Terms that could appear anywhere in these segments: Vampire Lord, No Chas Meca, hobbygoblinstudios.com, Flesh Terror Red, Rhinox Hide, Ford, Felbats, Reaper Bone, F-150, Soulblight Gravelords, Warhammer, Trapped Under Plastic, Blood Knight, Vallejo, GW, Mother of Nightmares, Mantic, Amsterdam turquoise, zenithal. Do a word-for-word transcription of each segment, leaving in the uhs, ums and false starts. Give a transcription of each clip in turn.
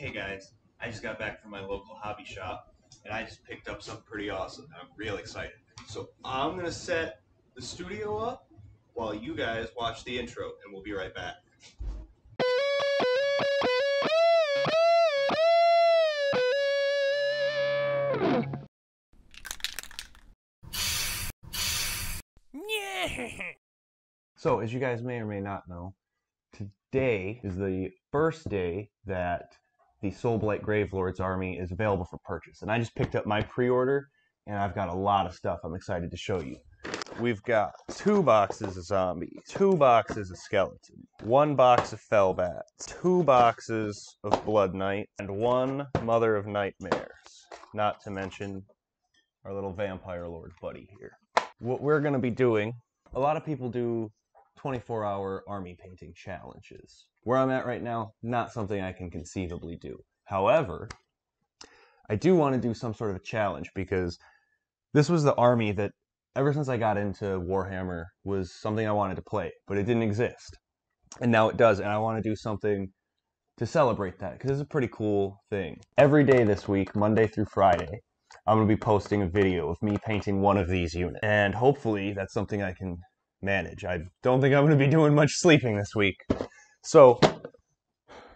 hey guys, I just got back from my local hobby shop, and I just picked up something pretty awesome. I'm real excited. So I'm going to set the studio up while you guys watch the intro, and we'll be right back. So, as you guys may or may not know, today is the first day that the Soulblight Gravelords army is available for purchase. And I just picked up my pre-order, and I've got a lot of stuff I'm excited to show you. We've got two boxes of zombies, two boxes of skeletons, one box of Felbats, two boxes of Blood Knight, and one Mother of Nightmares, not to mention our little Vampire Lord buddy here. What we're going to be doing, a lot of people do twenty-four hour army painting challenges. Where I'm at right now, not something I can conceivably do. However, I do want to do some sort of a challenge, because this was the army that, ever since I got into Warhammer, was something I wanted to play, but it didn't exist. And now it does, and I want to do something to celebrate that, because it's a pretty cool thing. Every day this week, Monday through Friday, I'm going to be posting a video of me painting one of these units. And hopefully that's something I can manage. I don't think I'm going to be doing much sleeping this week. So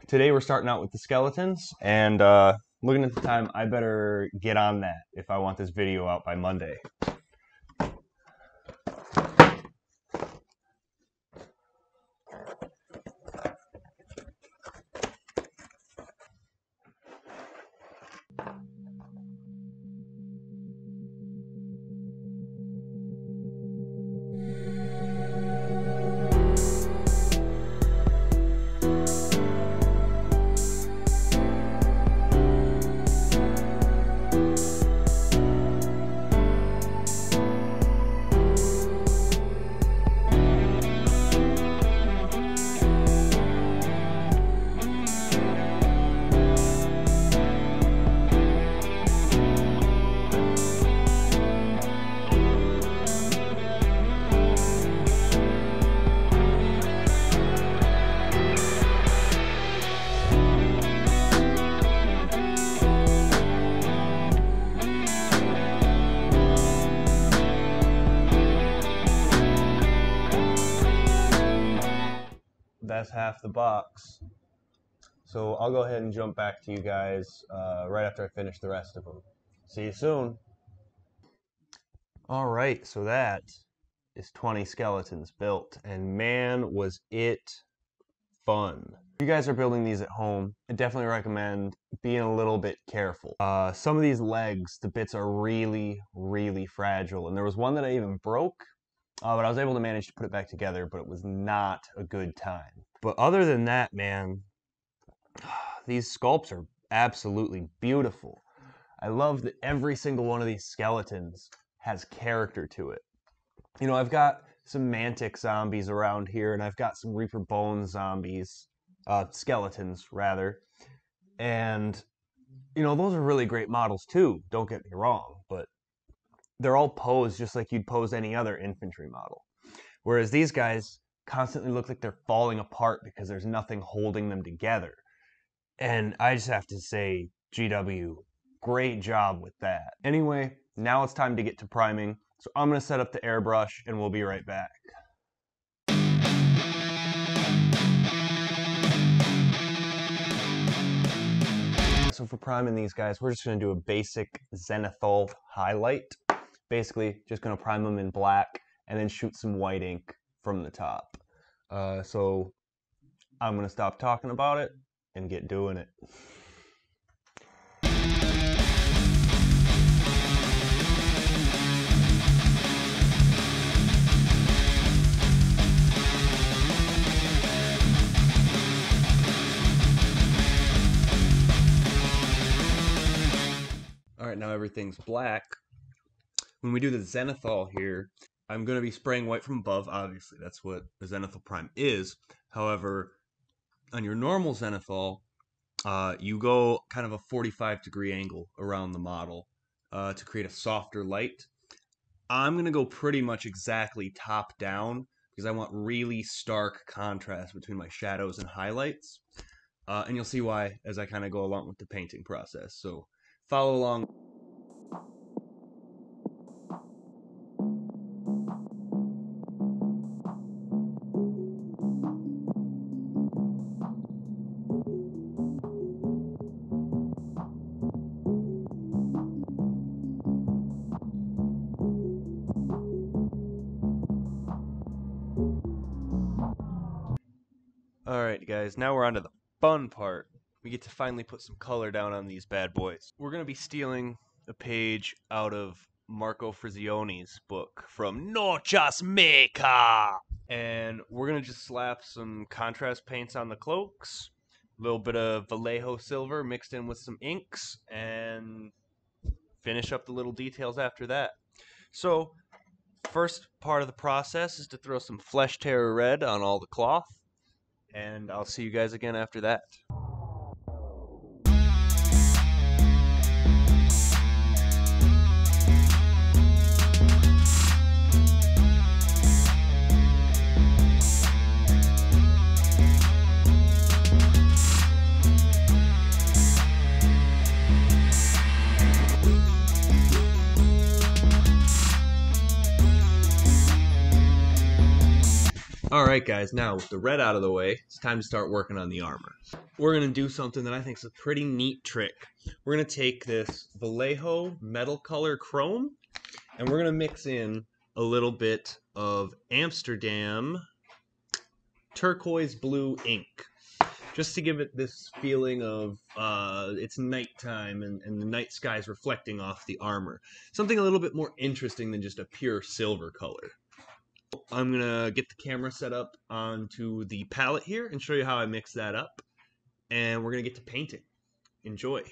today we're starting out with the skeletons, and uh, looking at the time, I better get on that if I want this video out by Monday. That's half the box, so I'll go ahead and jump back to you guys uh, right after I finish the rest of them. See you soon. All right, so that is twenty skeletons built, and man, was it fun. If you guys are building these at home, I definitely recommend being a little bit careful. Uh, some of these legs, the bits are really, really fragile, and there was one that I even broke. Uh, but I was able to manage to put it back together, but it was not a good time. But other than that, man, these sculpts are absolutely beautiful. I love that every single one of these skeletons has character to it. You know, I've got some Mantic zombies around here, and I've got some Reaper Bone zombies, uh, skeletons rather. And, you know, those are really great models too, don't get me wrong, but they're all posed just like you'd pose any other infantry model. Whereas these guys constantly look like they're falling apart because there's nothing holding them together. And I just have to say, G W, great job with that. Anyway, now it's time to get to priming. So I'm going to set up the airbrush and we'll be right back. So for priming these guys, we're just going to do a basic zenithal highlight. Basically, just going to prime them in black and then shoot some white ink from the top. Uh, so I'm going to stop talking about it and get doing it. All right, now everything's black. When we do the zenithal here, I'm going to be spraying white from above. Obviously, that's what a zenithal prime is. However, on your normal zenithal, uh, you go kind of a forty-five degree angle around the model uh, to create a softer light. I'm going to go pretty much exactly top down because I want really stark contrast between my shadows and highlights. Uh, and you'll see why as I kind of go along with the painting process. So follow along. Alright guys, now we're on to the fun part. We get to finally put some color down on these bad boys. We're going to be stealing a page out of Marco Frizzione's book from No Chas Meca. And we're going to just slap some contrast paints on the cloaks, a little bit of Vallejo silver mixed in with some inks, and finish up the little details after that. So, first part of the process is to throw some Flesh Terror Red on all the cloth. And I'll see you guys again after that. Alright guys, now with the red out of the way, it's time to start working on the armor. We're going to do something that I think is a pretty neat trick. We're going to take this Vallejo Metal Color Chrome, and we're going to mix in a little bit of Amsterdam turquoise blue ink, just to give it this feeling of uh, it's nighttime and, and the night sky is reflecting off the armor. Something a little bit more interesting than just a pure silver color. I'm going to get the camera set up onto the palette here and show you how I mix that up. And we're going to get to painting. Enjoy.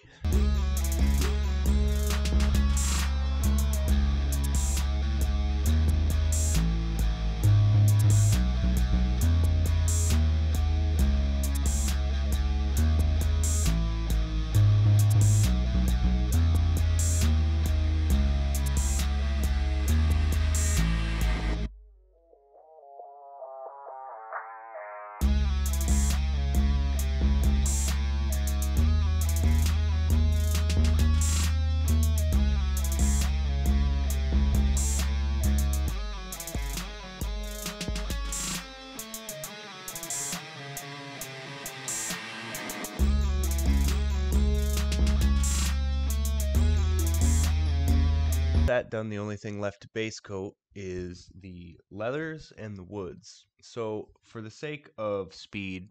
That done, the only thing left to base coat is the leathers and the woods. So for the sake of speed,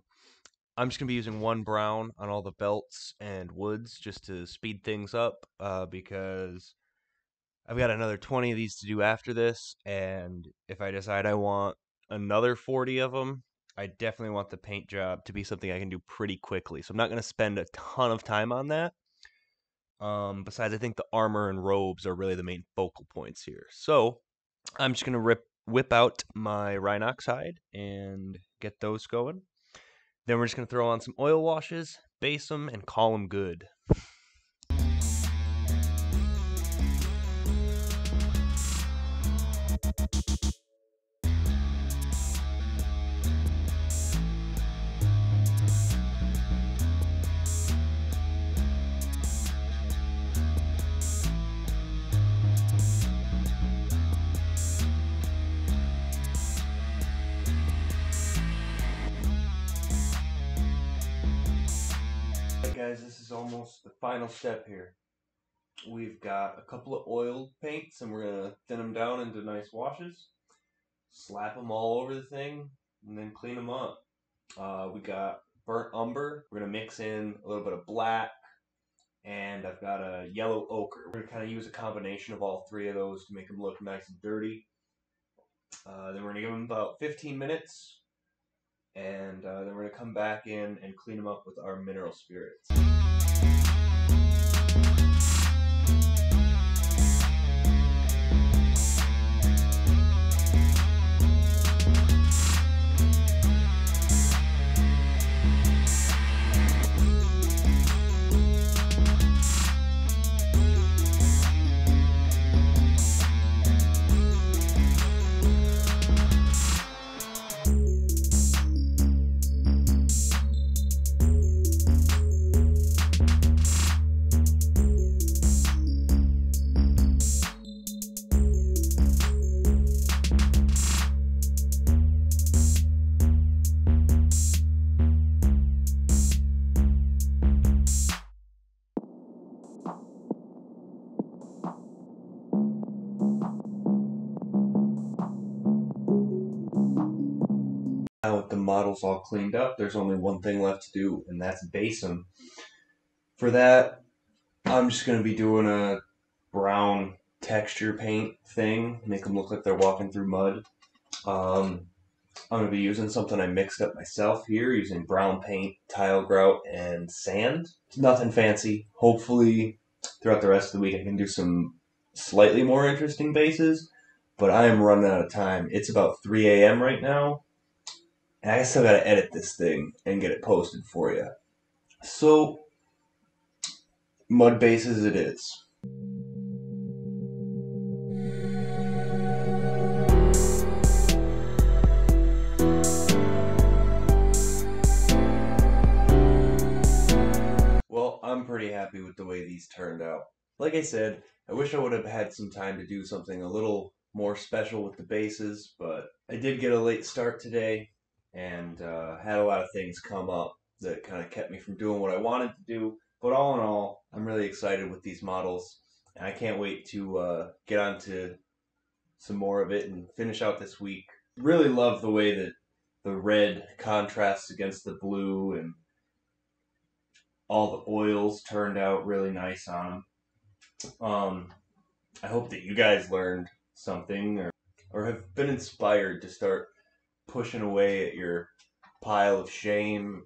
I'm just gonna be using one brown on all the belts and woods just to speed things up, uh, because I've got another twenty of these to do after this, and if I decide I want another forty of them, I definitely want the paint job to be something I can do pretty quickly, so I'm not gonna spend a ton of time on that. Um, besides, I think the armor and robes are really the main focal points here. So I'm just going to rip whip out my Rhinox Hide and get those going. Then we're just going to throw on some oil washes, base them, and call them good. Guys, this is almost the final step here. We've got a couple of oiled paints and we're gonna thin them down into nice washes, slap them all over the thing, and then clean them up. Uh, we got burnt umber, we're gonna mix in a little bit of black, and I've got a yellow ochre. We're gonna kind of use a combination of all three of those to make them look nice and dirty. Uh, then we're gonna give them about fifteen minutes. And uh, then we're going to come back in and clean them up with our mineral spirits. model's all cleaned up. There's only one thing left to do, and that's base them. For that, I'm just going to be doing a brown texture paint thing, make them look like they're walking through mud. Um, I'm going to be using something I mixed up myself here, using brown paint, tile grout, and sand. Nothing fancy. Hopefully, throughout the rest of the week, I can do some slightly more interesting bases, but I am running out of time. It's about three A M right now, and I still got to edit this thing and get it posted for you. So, mud bases it is. I'm pretty happy with the way these turned out. Like I said, I wish I would have had some time to do something a little more special with the bases, but I did get a late start today and uh, had a lot of things come up that kind of kept me from doing what I wanted to do. But all in all, I'm really excited with these models, and I can't wait to uh, get on to some more of it and finish out this week. Really love the way that the red contrasts against the blue, and all the oils turned out really nice on them. Um, I hope that you guys learned something, or, or have been inspired to start pushing away at your pile of shame.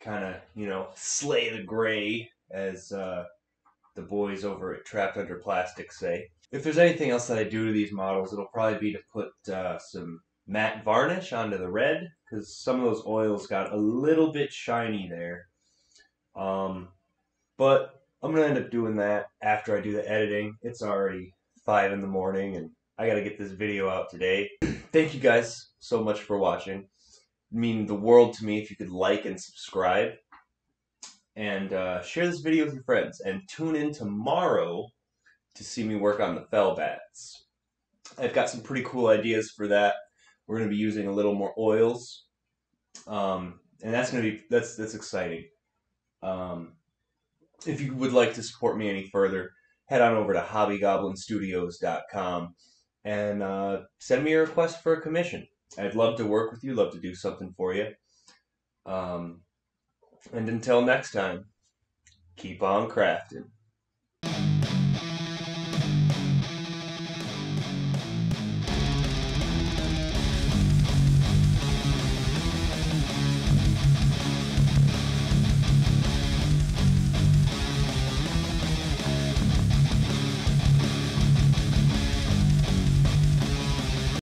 Kind of, you know, slay the gray, as uh, the boys over at Trapped Under Plastic say. If there's anything else that I do to these models, it'll probably be to put uh, some matte varnish onto the red, because some of those oils got a little bit shiny there. Um, but I'm going to end up doing that after I do the editing. It's already five in the morning, and I got to get this video out today. Thank you guys so much for watching. It'd mean the world to me if you could like and subscribe, and uh, share this video with your friends, and tune in tomorrow to see me work on the Felbats. I've got some pretty cool ideas for that. We're going to be using a little more oils. Um, and that's going to be, that's, that's exciting. Um, if you would like to support me any further, head on over to hobby goblin studios dot com and uh, send me a request for a commission. I'd love to work with you, love to do something for you. Um, and until next time, keep on crafting.